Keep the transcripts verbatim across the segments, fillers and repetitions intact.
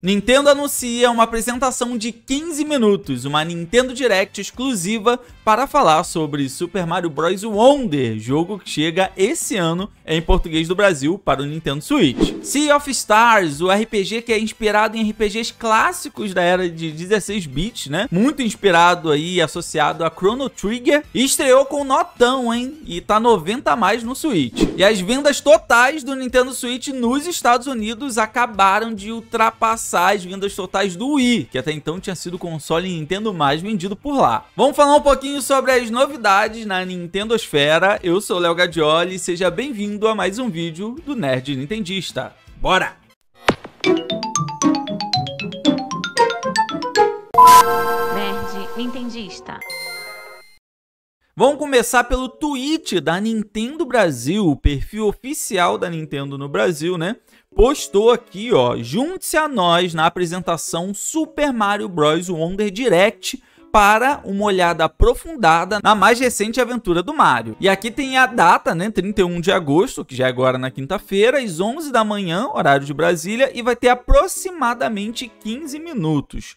Nintendo anuncia uma apresentação de quinze minutos, uma Nintendo Direct exclusiva para falar sobre Super Mario Bros. Wonder, jogo que chega esse ano em português do Brasil para o Nintendo Switch. Sea of Stars, o R P G que é inspirado em R P Gs clássicos da era de dezesseis bits, né? Muito inspirado aí, associado a Chrono Trigger, estreou com notão, hein? E tá noventa a mais no Switch. E as vendas totais do Nintendo Switch nos Estados Unidos acabaram de ultrapassar as vendas totais do Wii, que até então tinha sido o console Nintendo mais vendido por lá. Vamos falar um pouquinho sobre as novidades na Nintendosfera. Eu sou o Leo Gadioli e seja bem-vindo a mais um vídeo do Nerd Nintendista. Bora! Nerd Nintendista. Vamos começar pelo tweet da Nintendo Brasil, o perfil oficial da Nintendo no Brasil, né? Postou aqui, ó, junte-se a nós na apresentação Super Mario Bros. Wonder Direct para uma olhada aprofundada na mais recente aventura do Mario. E aqui tem a data, né, trinta e um de agosto, que já é agora na quinta-feira, às onze da manhã, horário de Brasília, e vai ter aproximadamente quinze minutos.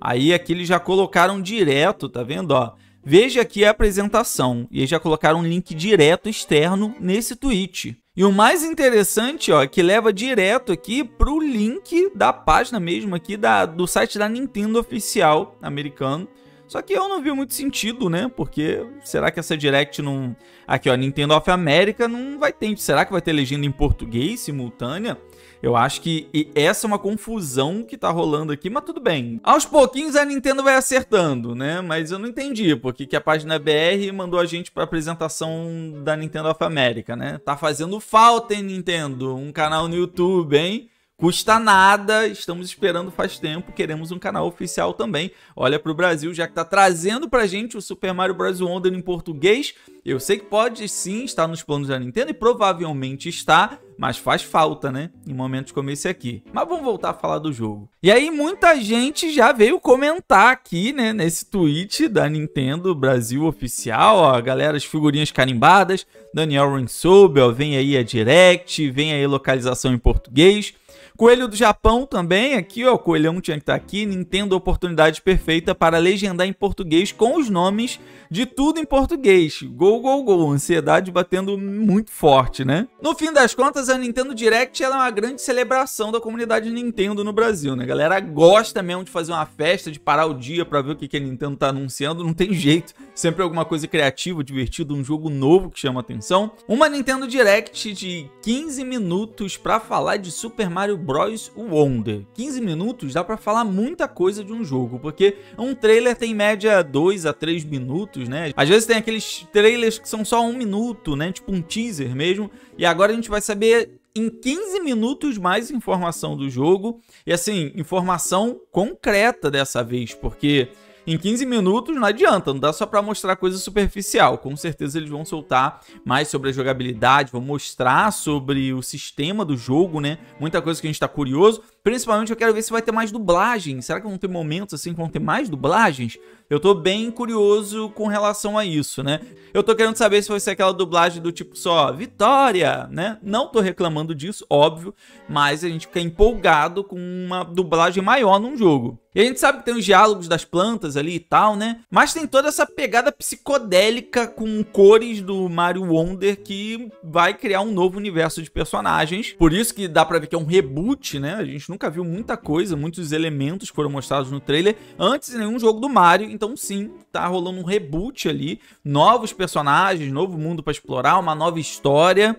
Aí aqui eles já colocaram direto, tá vendo, ó? Veja aqui a apresentação, e eles já colocaram um link direto externo nesse tweet. E o mais interessante, ó, é que leva direto aqui pro link da página mesmo aqui da, do site da Nintendo oficial americano. Só que eu não vi muito sentido, né? Porque será que essa Direct não... Aqui, ó, Nintendo of America não vai ter... Será que vai ter legenda em português simultânea? Eu acho que essa é uma confusão que tá rolando aqui, mas tudo bem. Aos pouquinhos a Nintendo vai acertando, né? Mas eu não entendi porque que a página B R mandou a gente pra apresentação da Nintendo of America, né? Tá fazendo falta, hein, Nintendo? Um canal no YouTube, hein? Custa nada, estamos esperando faz tempo, queremos um canal oficial também. Olha pro Brasil, já que tá trazendo pra gente o Super Mario Bros. Wonder em português. Eu sei que pode sim estar nos planos da Nintendo e provavelmente está, mas faz falta, né? Em momentos como esse aqui. Mas vamos voltar a falar do jogo. E aí muita gente já veio comentar aqui, né? Nesse tweet da Nintendo Brasil oficial, ó. Galera, as figurinhas carimbadas. Daniel Rinsoub, ó. Vem aí a Direct, vem aí localização em português. Coelho do Japão também, aqui ó, o coelhão tinha que estar aqui, Nintendo oportunidade perfeita para legendar em português com os nomes de tudo em português. Gol, gol, gol, ansiedade batendo muito forte, né? No fim das contas, a Nintendo Direct ela é uma grande celebração da comunidade Nintendo no Brasil, né? A galera gosta mesmo de fazer uma festa, de parar o dia para ver o que a Nintendo tá anunciando, não tem jeito. Sempre alguma coisa criativa, divertida, um jogo novo que chama atenção. Uma Nintendo Direct de quinze minutos para falar de Super Mario Bros. Wonder. quinze minutos dá pra falar muita coisa de um jogo, porque um trailer tem em média dois a três minutos, né? Às vezes tem aqueles trailers que são só um minuto, né? Tipo um teaser mesmo. E agora a gente vai saber em quinze minutos mais informação do jogo. E assim, informação concreta dessa vez, porque em quinze minutos não adianta, não dá só pra mostrar coisa superficial. Com certeza eles vão soltar mais sobre a jogabilidade, vão mostrar sobre o sistema do jogo, né? Muita coisa que a gente tá curioso. Principalmente eu quero ver se vai ter mais dublagem. Será que vão ter momentos assim que vão ter mais dublagens? Eu tô bem curioso com relação a isso, né? Eu tô querendo saber se vai ser aquela dublagem do tipo só Vitória, né? Não tô reclamando disso, óbvio. Mas a gente fica empolgado com uma dublagem maior num jogo. E a gente sabe que tem os diálogos das plantas ali e tal, né? Mas tem toda essa pegada psicodélica com cores do Mario Wonder que vai criar um novo universo de personagens. Por isso que dá pra ver que é um reboot, né? A gente nunca viu muita coisa, muitos elementos foram mostrados no trailer antes de nenhum jogo do Mario. Então sim, tá rolando um reboot ali. Novos personagens, novo mundo pra explorar, uma nova história.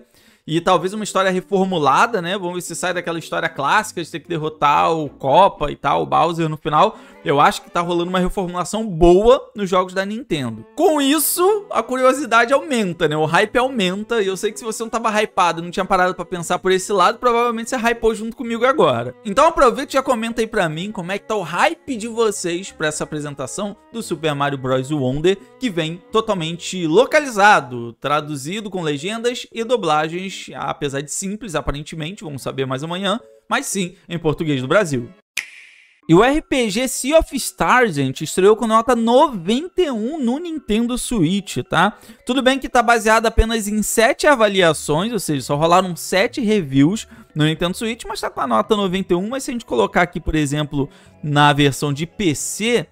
E talvez uma história reformulada, né? Vamos ver se sai daquela história clássica de ter que derrotar o Koopa e tal, o Bowser no final. Eu acho que tá rolando uma reformulação boa nos jogos da Nintendo. Com isso, a curiosidade aumenta, né? O hype aumenta. E eu sei que se você não tava hypado, não tinha parado pra pensar por esse lado, provavelmente você hypou junto comigo agora. Então aproveita e já comenta aí pra mim como é que tá o hype de vocês pra essa apresentação do Super Mario Bros. Wonder, que vem totalmente localizado, traduzido com legendas e dublagens. Apesar de simples, aparentemente, vamos saber mais amanhã, mas sim, em português do Brasil. E o R P G Sea of Stars, gente, estreou com nota noventa e um no Nintendo Switch, tá? Tudo bem que tá baseado apenas em sete avaliações, ou seja, só rolaram sete reviews no Nintendo Switch, mas tá com a nota noventa e um, mas se a gente colocar aqui, por exemplo, na versão de P C,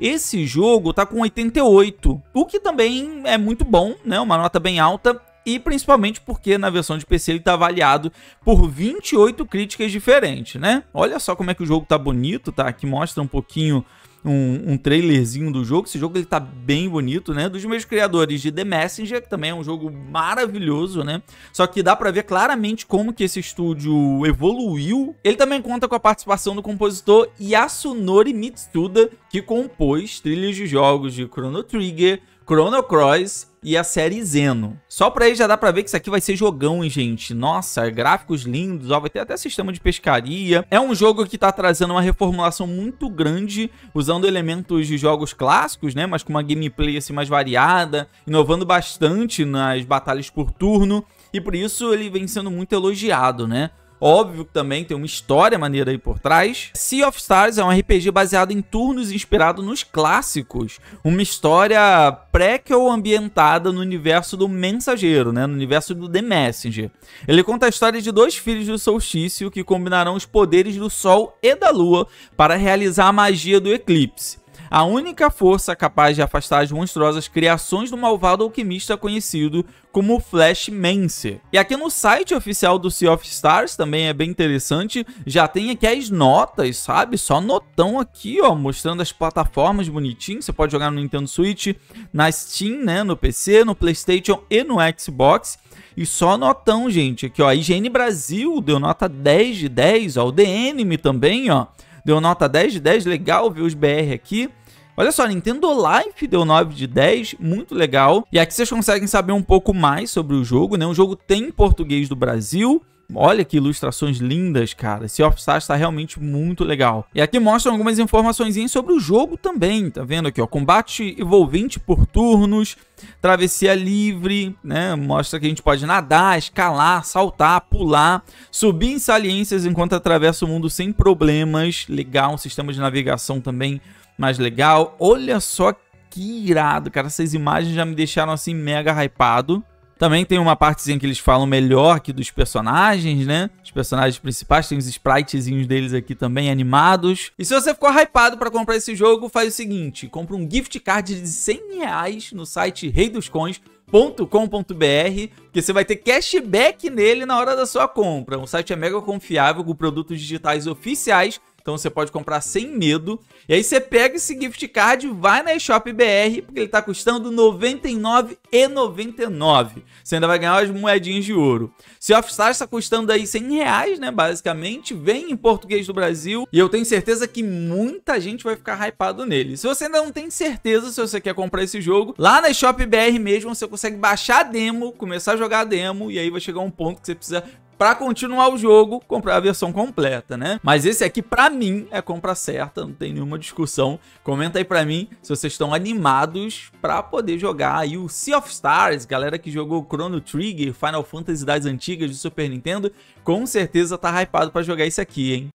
esse jogo tá com oitenta e oito, o que também é muito bom, né? Uma nota bem alta. E principalmente porque na versão de P C ele tá avaliado por vinte e oito críticas diferentes, né? Olha só como é que o jogo tá bonito, tá? Aqui mostra um pouquinho um, um trailerzinho do jogo. Esse jogo ele tá bem bonito, né? Dos meus criadores de The Messenger, que também é um jogo maravilhoso, né? Só que dá pra ver claramente como que esse estúdio evoluiu. Ele também conta com a participação do compositor Yasunori Mitsuda, que compôs trilhas de jogos de Chrono Trigger, Chrono Cross e a série Zeno. Só pra aí já dá pra ver que isso aqui vai ser jogão, hein, gente? Nossa, gráficos lindos, ó, vai ter até sistema de pescaria. É um jogo que tá trazendo uma reformulação muito grande, usando elementos de jogos clássicos, né? Mas com uma gameplay assim mais variada, inovando bastante nas batalhas por turno. E por isso ele vem sendo muito elogiado, né? Óbvio que também tem uma história maneira aí por trás. Sea of Stars é um R P G baseado em turnos inspirado nos clássicos. Uma história prequel ambientada no universo do Mensageiro, né? No universo do The Messenger. Ele conta a história de dois filhos do solstício que combinarão os poderes do Sol e da Lua para realizar a magia do eclipse. A única força capaz de afastar as monstruosas criações do malvado alquimista conhecido como Flashmancer. E aqui no site oficial do Sea of Stars também é bem interessante, já tem aqui as notas, sabe? Só notão aqui, ó, mostrando as plataformas bonitinho. Você pode jogar no Nintendo Switch, na Steam, né, no P C, no PlayStation e no Xbox. E só notão, gente, aqui, ó, a I G N Brasil deu nota dez de dez, ó, o The Enemy também, ó, deu nota dez de dez, legal ver os B R aqui. Olha só, Nintendo Life deu nove de dez, muito legal. E aqui vocês conseguem saber um pouco mais sobre o jogo, né? O jogo tem português do Brasil. Olha que ilustrações lindas, cara. Esse Sea of Stars tá realmente muito legal. E aqui mostram algumas informações sobre o jogo também, tá vendo aqui, ó? Combate envolvente por turnos, travessia livre, né? Mostra que a gente pode nadar, escalar, saltar, pular, subir em saliências enquanto atravessa o mundo sem problemas. Legal, um sistema de navegação também mais legal. Olha só que irado, cara. Essas imagens já me deixaram assim mega hypado. Também tem uma partezinha que eles falam melhor que dos personagens, né? Os personagens principais, tem os spritezinhos deles aqui também animados. E se você ficou hypado para comprar esse jogo, faz o seguinte: compra um gift card de cem reais no site reidoscoins ponto com ponto br, que você vai ter cashback nele na hora da sua compra. O site é mega confiável com produtos digitais oficiais. Então você pode comprar sem medo. E aí você pega esse gift card, vai na eShop B R, porque ele tá custando noventa e nove reais e noventa e nove centavos. Você ainda vai ganhar umas moedinhas de ouro. Sea of Stars tá custando aí cem reais, né, basicamente. Vem em português do Brasil. E eu tenho certeza que muita gente vai ficar hypado nele. Se você ainda não tem certeza se você quer comprar esse jogo, lá na eShop B R mesmo você consegue baixar a demo, começar a jogar a demo, e aí vai chegar um ponto que você precisa, pra continuar o jogo, comprar a versão completa, né? Mas esse aqui, pra mim, é compra certa, não tem nenhuma discussão. Comenta aí pra mim se vocês estão animados pra poder jogar aí o Sea of Stars. Galera que jogou Chrono Trigger, Final Fantasy das antigas de Super Nintendo, com certeza tá hypado pra jogar isso aqui, hein?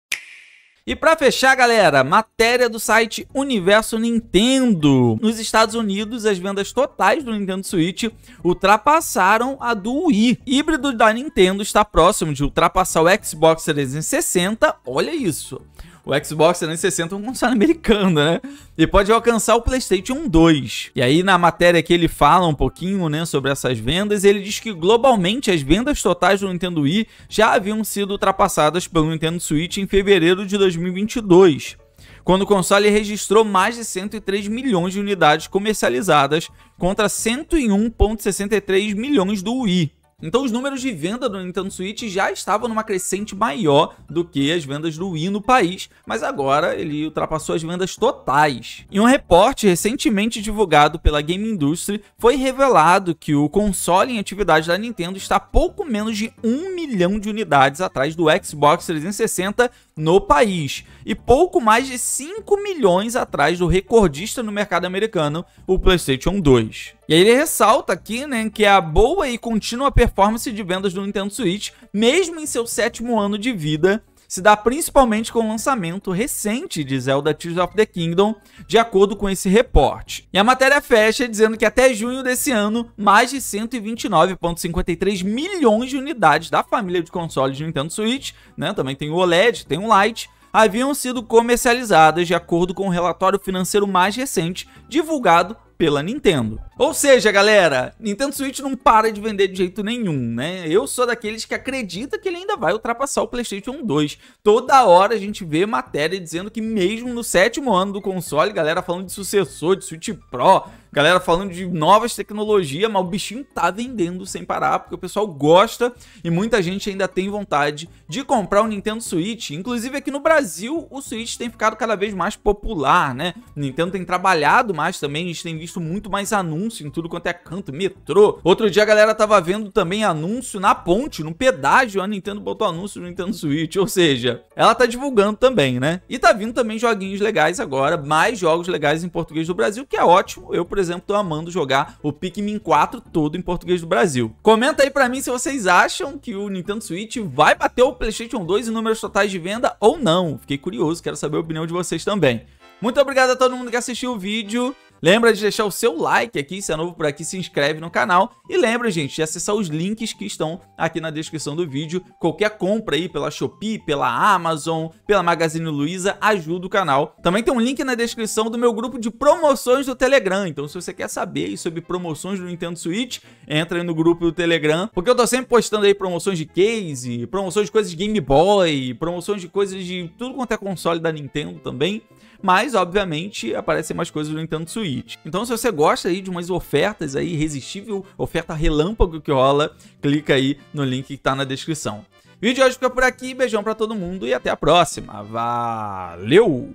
E pra fechar, galera, matéria do site Universo Nintendo. Nos Estados Unidos, as vendas totais do Nintendo Switch ultrapassaram a do Wii. Híbrido da Nintendo está próximo de ultrapassar o Xbox trezentos e sessenta, olha isso. O Xbox trezentos e sessenta é um console americano, né? E pode alcançar o PlayStation dois. E aí, na matéria que ele fala um pouquinho, né, sobre essas vendas, ele diz que globalmente as vendas totais do Nintendo Wii já haviam sido ultrapassadas pelo Nintendo Switch em fevereiro de dois mil e vinte e dois, quando o console registrou mais de cento e três milhões de unidades comercializadas contra cento e um vírgula sessenta e três milhões do Wii. Então os números de venda do Nintendo Switch já estavam numa crescente maior do que as vendas do Wii no país, mas agora ele ultrapassou as vendas totais. Em um reporte recentemente divulgado pela Game Industry, foi revelado que o console em atividade da Nintendo está pouco menos de um milhão de unidades atrás do Xbox trezentos e sessenta no país, e pouco mais de cinco milhões atrás do recordista no mercado americano, o PlayStation dois. E aí ele ressalta aqui, né, que a boa e contínua performance de vendas do Nintendo Switch, mesmo em seu sétimo ano de vida, se dá principalmente com o lançamento recente de Zelda Tears of the Kingdom, de acordo com esse reporte. E a matéria fecha dizendo que até junho desse ano, mais de cento e vinte e nove vírgula cinquenta e três milhões de unidades da família de consoles de Nintendo Switch, né, também tem o O L E D, tem o Lite, haviam sido comercializadas de acordo com o relatório financeiro mais recente divulgado pela Nintendo. Ou seja, galera, Nintendo Switch não para de vender de jeito nenhum, né? Eu sou daqueles que acredita que ele ainda vai ultrapassar o PlayStation dois. Toda hora a gente vê matéria dizendo que mesmo no sétimo ano do console, galera falando de sucessor, de Switch Pro, galera falando de novas tecnologias, mas o bichinho tá vendendo sem parar, porque o pessoal gosta e muita gente ainda tem vontade de comprar o Nintendo Switch. Inclusive aqui no Brasil, o Switch tem ficado cada vez mais popular, né? O Nintendo tem trabalhado mais também, a gente tem visto visto muito mais anúncio em tudo quanto é canto, metrô. Outro dia a galera tava vendo também anúncio na ponte, no pedágio, a Nintendo botou anúncio no Nintendo Switch, ou seja, ela tá divulgando também, né? E tá vindo também joguinhos legais agora, mais jogos legais em português do Brasil, que é ótimo. Eu, por exemplo, tô amando jogar o Pikmin quatro todo em português do Brasil. Comenta aí pra mim se vocês acham que o Nintendo Switch vai bater o PlayStation dois em números totais de venda ou não. Fiquei curioso, quero saber a opinião de vocês também. Muito obrigado a todo mundo que assistiu o vídeo. Lembra de deixar o seu like aqui, se é novo por aqui, se inscreve no canal. E lembra, gente, de acessar os links que estão aqui na descrição do vídeo. Qualquer compra aí pela Shoppee, pela Amazon, pela Magazine Luiza, ajuda o canal. Também tem um link na descrição do meu grupo de promoções do Telegram. Então, se você quer saber aí sobre promoções do Nintendo Switch, entra aí no grupo do Telegram. Porque eu tô sempre postando aí promoções de case, promoções de coisas de Game Boy, promoções de coisas de tudo quanto é console da Nintendo também. Mas, obviamente, aparecem mais coisas do Nintendo Switch. Então, se você gosta aí de umas ofertas aí, irresistível, oferta relâmpago que rola, clica aí no link que tá na descrição. O vídeo de hoje fica por aqui, beijão pra todo mundo e até a próxima. Valeu!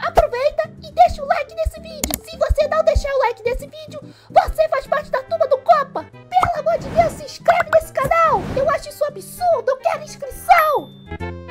Aproveita e deixa o like nesse vídeo. Se você não deixar o like nesse vídeo, você faz parte da turma do Copa. Pelo amor de Deus, se inscreve nesse canal. Eu acho isso absurdo, eu quero inscrição.